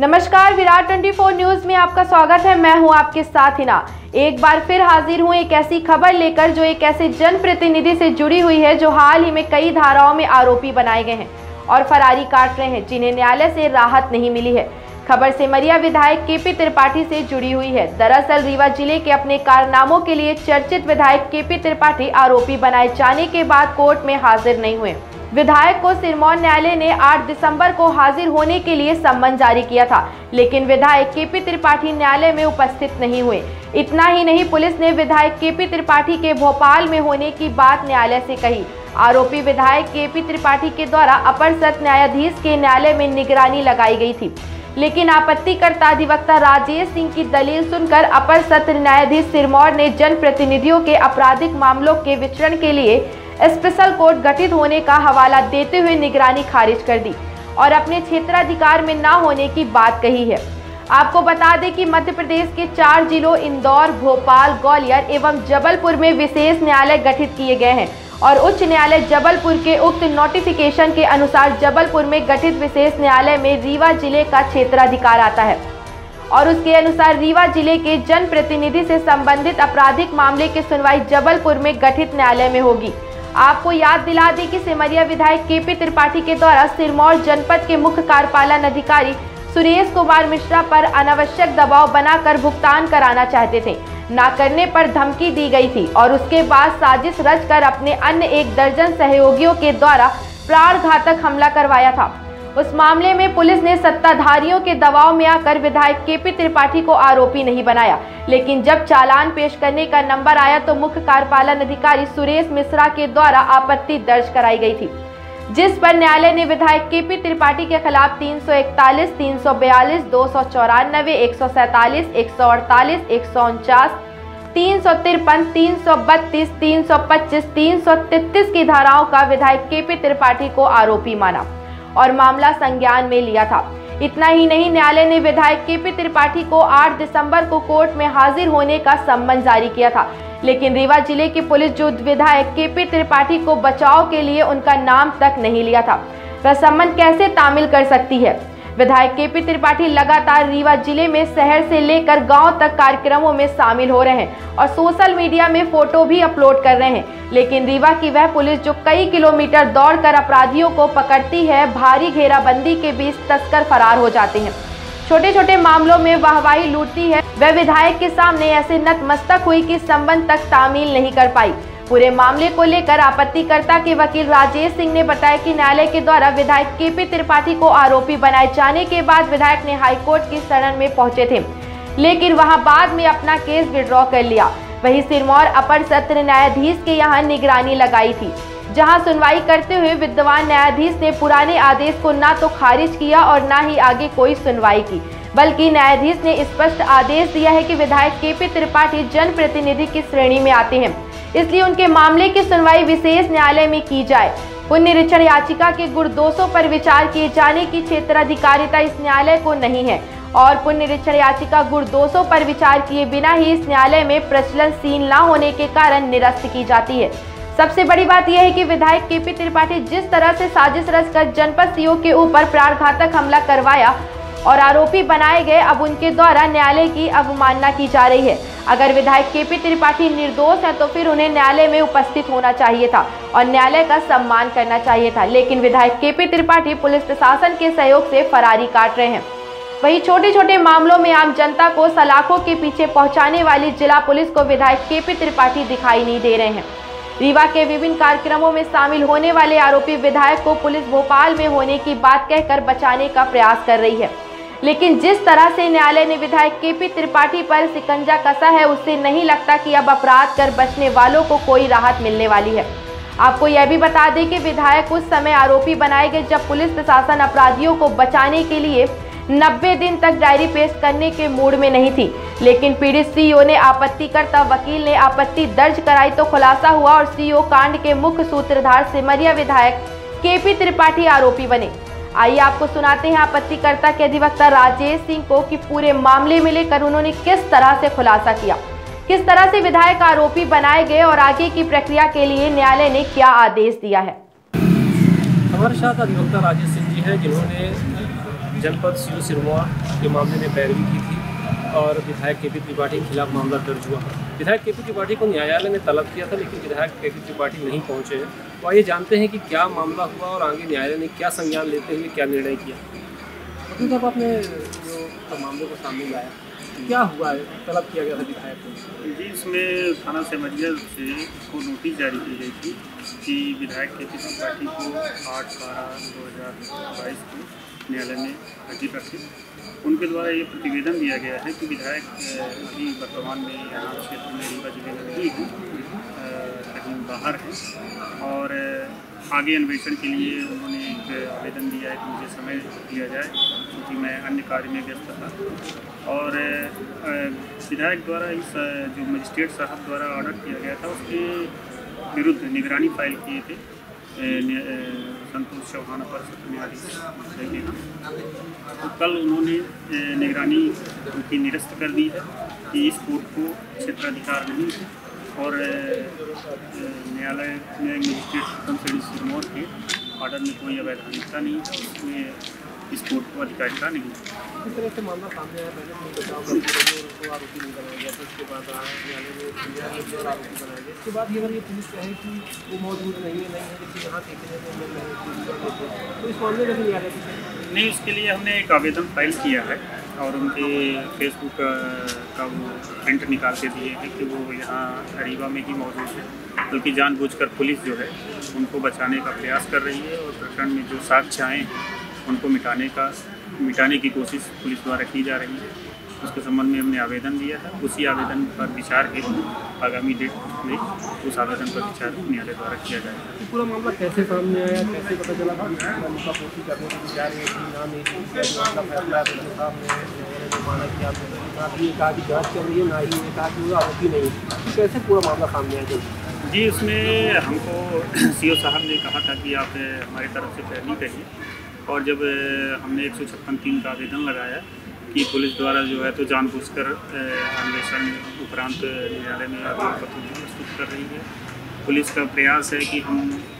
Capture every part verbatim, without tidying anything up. नमस्कार, विराट चौबीस न्यूज में आपका स्वागत है। मैं हूं आपके साथ हीना। एक बार फिर हाजिर हूं एक ऐसी खबर लेकर जो एक ऐसे जनप्रतिनिधि से जुड़ी हुई है जो हाल ही में कई धाराओं में आरोपी बनाए गए हैं और फरारी काट रहे हैं, जिन्हें न्यायालय से राहत नहीं मिली है। खबर सेमरिया विधायक केपी त्रिपाठी से जुड़ी हुई है। दरअसल रीवा जिले के अपने कारनामों के लिए चर्चित विधायक केपी त्रिपाठी आरोपी बनाए जाने के बाद कोर्ट में हाजिर नहीं हुए। विधायक को सिरमौर न्यायालय ने आठ दिसंबर को हाजिर होने के लिए सम्मन जारी किया था, लेकिन विधायक केपी त्रिपाठी न्यायालय में उपस्थित नहीं हुए। इतना ही नहीं, पुलिस ने विधायक केपी त्रिपाठी के भोपाल में होने की बात न्यायालय से कही। आरोपी विधायक केपी त्रिपाठी के द्वारा अपर सत्र न्यायाधीश के न्यायालय में निगरानी लगाई गई थी, लेकिन आपत्तिकर्ता अधिवक्ता राजेश सिंह की दलील सुनकर अपर सत्र न्यायाधीश सिरमौर ने जनप्रतिनिधियों के आपराधिक मामलों के विचरण के लिए स्पेशल कोर्ट गठित होने का हवाला देते हुए निगरानी खारिज कर दी और अपने क्षेत्राधिकार में न होने की बात कही है। आपको बता दें कि मध्य प्रदेश के चार जिलों इंदौर, भोपाल, ग्वालियर एवं जबलपुर में विशेष न्यायालय गठित किए गए हैं और उच्च न्यायालय जबलपुर के उक्त नोटिफिकेशन के अनुसार जबलपुर में गठित विशेष न्यायालय में रीवा जिले का क्षेत्राधिकार आता है और उसके अनुसार रीवा जिले के जनप्रतिनिधि से संबंधित आपराधिक मामले की सुनवाई जबलपुर में गठित न्यायालय में होगी। आपको याद दिला दें कि सेमरिया विधायक केपी त्रिपाठी के द्वारा सिरमौर जनपद के मुख्य कार्यपालन अधिकारी सुरेश कुमार मिश्रा पर अनावश्यक दबाव बनाकर भुगतान कराना चाहते थे, ना करने पर धमकी दी गई थी और उसके बाद साजिश रचकर अपने अन्य एक दर्जन सहयोगियों के द्वारा प्राणघातक हमला करवाया था। उस मामले में पुलिस ने सत्ताधारियों के दबाव में आकर विधायक केपी त्रिपाठी को आरोपी नहीं बनाया, लेकिन जब चालान पेश करने का नंबर आया तो मुख्य कार्यपालन अधिकारी सुरेश मिश्रा के द्वारा आपत्ति दर्ज कराई गई थी, जिस पर न्यायालय ने विधायक केपी त्रिपाठी के खिलाफ तीन सौ इकतालीस, तीन सौ बयालीस, दो सौ चौरानवे, एक सौ सैंतालीस, एक सौ अड़तालीस, एक सौ उनचास, तीन सौ तिरपन, तीन सौ बत्तीस, तीन सौ पच्चीस, तीन सौ तैंतीस की धाराओं का विधायक केपी त्रिपाठी को आरोपी माना और मामला संज्ञान में लिया था। इतना ही नहीं, न्यायालय ने विधायक केपी त्रिपाठी को आठ दिसंबर को कोर्ट में हाजिर होने का सम्मन जारी किया था, लेकिन रीवा जिले की पुलिस जो विधायक केपी त्रिपाठी को बचाव के लिए उनका नाम तक नहीं लिया था, वह सम्मन कैसे तामील कर सकती है। विधायक केपी त्रिपाठी लगातार रीवा जिले में शहर से लेकर गांव तक कार्यक्रमों में शामिल हो रहे हैं और सोशल मीडिया में फोटो भी अपलोड कर रहे हैं, लेकिन रीवा की वह पुलिस जो कई किलोमीटर दौड़कर अपराधियों को पकड़ती है, भारी घेराबंदी के बीच तस्कर फरार हो जाते हैं, छोटे छोटे मामलों में वाहवाही लूटती है, वह विधायक के सामने ऐसे नतमस्तक हुई कि संबंध तक तामील नहीं कर पाई। पूरे मामले को लेकर आपत्तिकर्ता के वकील राजेश सिंह ने बताया कि न्यायालय के द्वारा विधायक केपी त्रिपाठी को आरोपी बनाए जाने के बाद विधायक ने हाईकोर्ट की शरण में पहुंचे थे, लेकिन वहां बाद में अपना केस विड्रॉ कर लिया। वहीं सिरमौर अपर सत्र न्यायाधीश के यहां निगरानी लगाई थी, जहां सुनवाई करते हुए विद्वान न्यायाधीश ने पुराने आदेश को न तो खारिज किया और न ही आगे कोई सुनवाई की, बल्कि न्यायाधीश ने स्पष्ट आदेश दिया है कि विधायक केपी त्रिपाठी जनप्रतिनिधि की श्रेणी में आते हैं, इसलिए उनके मामले की सुनवाई विशेष न्यायालय में की जाए। पुनरीक्षण याचिका के गुणदोषों पर विचार किए जाने की क्षेत्राधिकारिता इस न्यायालय को नहीं है और पुनरीक्षण याचिका गुणदोषों पर विचार किए बिना ही इस न्यायालय में प्रचलनशील न होने के कारण निरस्त की जाती है। सबसे बड़ी बात यह है कि विधायक केपी त्रिपाठी जिस तरह से साजिश रचकर जनपद सीओ के ऊपर प्राणघातक हमला करवाया और आरोपी बनाए गए, अब उनके द्वारा न्यायालय की अवमानना की जा रही है। अगर विधायक केपी त्रिपाठी निर्दोष है तो फिर उन्हें न्यायालय में उपस्थित होना चाहिए था और न्यायालय का सम्मान करना चाहिए था, लेकिन विधायक केपी त्रिपाठी पुलिस प्रशासन के सहयोग से फरारी काट रहे हैं। वहीं छोटे छोटे मामलों में आम जनता को सलाखों के पीछे पहुंचाने वाली जिला पुलिस को विधायक केपी त्रिपाठी दिखाई नहीं दे रहे हैं। रीवा के विभिन्न कार्यक्रमों में शामिल होने वाले आरोपी विधायक को पुलिस भोपाल में होने की बात कहकर बचाने का प्रयास कर रही है, लेकिन जिस तरह से न्यायालय ने विधायक केपी त्रिपाठी पर शिकंजा कसा है, उससे नहीं लगता कि अब अपराध कर बचने वालों को कोई राहत मिलने वाली है। आपको यह भी बता दें कि विधायक उस समय आरोपी बनाए गए जब पुलिस प्रशासन अपराधियों को बचाने के लिए नब्बे दिन तक डायरी पेश करने के मूड में नहीं थी, लेकिन पीड़ित सीईओ ने आपत्तिकर्ता वकील ने आपत्ति दर्ज कराई तो खुलासा हुआ और सीईओ कांड के मुख्य सूत्रधार सिमरिया विधायक केपी त्रिपाठी आरोपी बने। आइए आपको सुनाते हैं आपत्तिकर्ता के अधिवक्ता राजेश सिंह को कि पूरे मामले में लेकर उन्होंने किस तरह से खुलासा किया, किस तरह से विधायक आरोपी बनाए गए और आगे की प्रक्रिया के लिए न्यायालय ने क्या आदेश दिया है। हमारे साथ अधिवक्ता राजेश सिंह जी हैं, जिन्होंने जनपद सी ओ सिरमौर के मामले में पैरवी की थी और विधायक केपी त्रिपाठी के खिलाफ मामला दर्ज हुआ। विधायक केपी त्रिपाठी को न्यायालय ने तलब किया था, लेकिन विधायक केपी त्रिपाठी नहीं पहुंचे हैं। तो आइए जानते हैं कि क्या मामला हुआ और आगे न्यायालय ने क्या संज्ञान लेते हुए क्या निर्णय किया। तो जब आपने जो मामले को सामने लाया, क्या हुआ है? तलब किया गया था विधायक को जी। इसमें थाना सेमरिया से को नोटिस जारी की गई थी कि विधायक केपी त्रिपाठी को आठ बारह दो हज़ार बाईस को न्यायालय में हाजिर रखी। उनके द्वारा ये प्रतिवेदन दिया गया है कि विधायक अभी वर्तमान में यहाँ क्षेत्र में रीवा जिले में ही हैं, कहीं बाहर हैं, और आगे अन्वेषण के लिए उन्होंने एक आवेदन दिया है कि मुझे समय दिया जाए क्योंकि मैं अन्य कार्य में व्यस्त था। और विधायक द्वारा इस जो मजिस्ट्रेट साहब द्वारा ऑर्डर किया गया था उसके विरुद्ध निगरानी फाइल किए थे संतोष चौहान पर सत्र न्यायाधीश हीना। तो कल उन्होंने निगरानी उनकी निरस्त कर दी है कि इस कोर्ट को क्षेत्राधिकार नहीं है और न्यायालय में मजिस्ट्रेट सिरमौर के ऑर्डर में कोई अवैधानिकता नहीं है, उसमें इस कोर्ट को अधिकारिता नहीं है। इस तरह से मामला सामने आया, उसके बाद ये वाली पुलिस कहे कि वो मौजूद नहीं है, नहीं है लेकिन यहाँ देखने को मिल रहा है, तो इस मामले में नहीं आ रहे नहीं। इसके लिए हमने एक आवेदन फाइल किया है और उनके फेसबुक का वो प्रिंट निकाल के दिए हैं कि वो यहाँ रीवा में ही मौजूद है, बल्कि जानबूझकर पुलिस जो है उनको बचाने का प्रयास कर रही है और प्रकरण में जो साक्ष्य आए हैं उनको मिटाने का मिटाने की कोशिश पुलिस द्वारा की जा रही है। उसके संबंध में हमने आवेदन दिया था, उसी आवेदन पर विचार के आगामी डेट में उस आवेदन पर विचार न्यायालय द्वारा किया जाएगा। पूरा मामला कैसे सामने आया, कैसे पता चला कैसे पूरा मामला सामने आया जी? इसमें हमको सीओ साहब ने कहा था कि आप हमारी तरफ से पैरवी करिए, और जब हमने एक सौ छप्पन तीन का आवेदन लगाया कि पुलिस द्वारा जो है तो जानबूझकर अन्वेषण उपरांत न्यायालय में अभियोग पत्र प्रस्तुत कर रही है, पुलिस का प्रयास है कि हम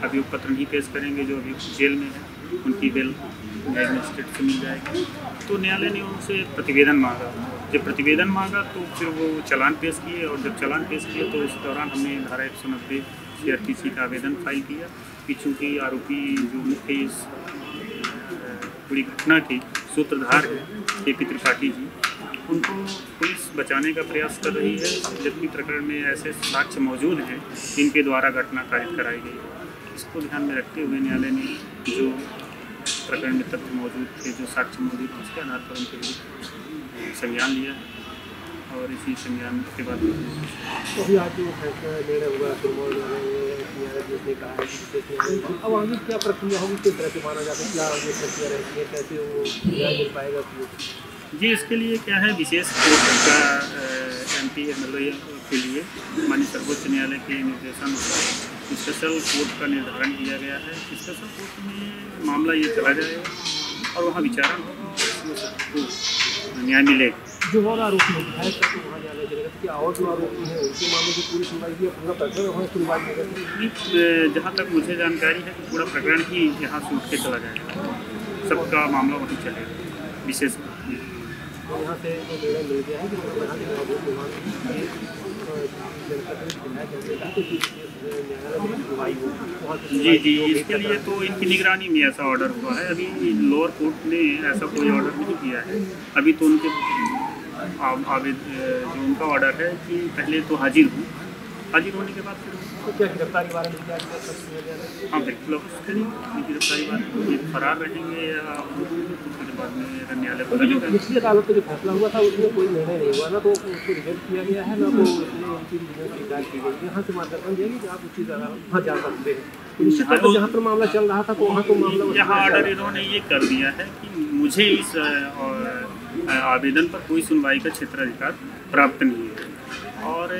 अभियोग पत्र नहीं पेश करेंगे, जो अभियुक्त जेल में है उनकी बेल मजिस्ट्रेट से मिल जाएगी। तो न्यायालय ने उनसे प्रतिवेदन मांगा, जब प्रतिवेदन मांगा तो फिर वो चालान पेश किए, और जब चालान पेश किए तो उस दौरान हमने धारा एक सौ नब्बे सी आर टी सी का आवेदन फाइल किया कि चूँकि आरोपी जो मुख्य इस पूरी घटना के सूत्रधार है केपी त्रिपाठी जी, उनको पुलिस बचाने का प्रयास कर रही है, जबकि प्रकरण में ऐसे साक्ष्य मौजूद हैं जिनके द्वारा घटना कायम कराई गई है। इसको ध्यान में रखते हुए न्यायालय ने जो प्रकरण में तथ्य मौजूद थे, जो साक्ष्य मौजूद थे, उसके आधार पर उनके लिए संज्ञान लिया और इसी संज्ञान के बाद अब आगे क्या प्रक्रिया होगी, किस तरह से माना जाता है, क्या आगे प्रक्रिया रहती है, कैसे वो न्याय मिल पाएगा जी? इसके लिए क्या है, विशेष का M P M L A के लिए माननीय सर्वोच्च न्यायालय के निर्देशानुसार स्पेशल कोर्ट का निर्धारण किया गया है। स्पेशल कोर्ट में मामला ये चला जाएगा और वहाँ विचारण न्याय मिलेगा। जो और आरोपी है विधायक का, तो वहाँ जाना चलेगा कि और जो आरोपी है उनके मामले की पूरी सुनवाई भी पूरा प्रकरण वहाँ सुनवाई नहीं। जहाँ तक मुझे जानकारी है कि पूरा प्रकरण ही यहाँ सूट के चला जाएगा, सबका मामला वहीं चलेगा। विशेष यहाँ से निर्णय मिल गया है कि जी जी इसके लिए तो इनकी निगरानी में ऐसा ऑर्डर हुआ है। अभी लोअर कोर्ट ने ऐसा कोई ऑर्डर नहीं किया है, अभी तो उनके आवेदन जो उनका ऑर्डर है कि पहले तो हाजिर हूँ, हाजिर होने के बाद फिर गिरफ्तारी के बारे में क्या है। हाँ बिल्कुल, गिरफ्तारी बारे में फरार रहेंगे या बाद में न्यायालय पर जाएगा। पिछली अदालत में जो फैसला हुआ था उसमें कोई निर्णय नहीं हुआ ना, तो उसको रिजेक्ट किया गया है ना, तो उनकी स्वीकार की गई है। यहाँ से मार्गदर्शन देगी कि आप उसी जगह वहाँ जा सकते हैं, निश्चित तौर पर जहाँ पर मामला चल रहा था तो वहाँ तो मामला यहाँ ऑर्डर इन्होंने ये कर दिया है कि मुझे इस आवेदन पर कोई सुनवाई का क्षेत्राधिकार प्राप्त नहीं है। और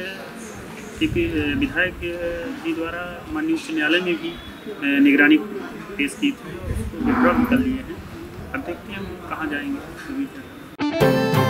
क्योंकि विधायक जी द्वारा माननीय उच्च न्यायालय में भी निगरानी पेश की थी, विड्रॉ कर लिए हैं, अब देखते हैं हम कहाँ जाएंगे।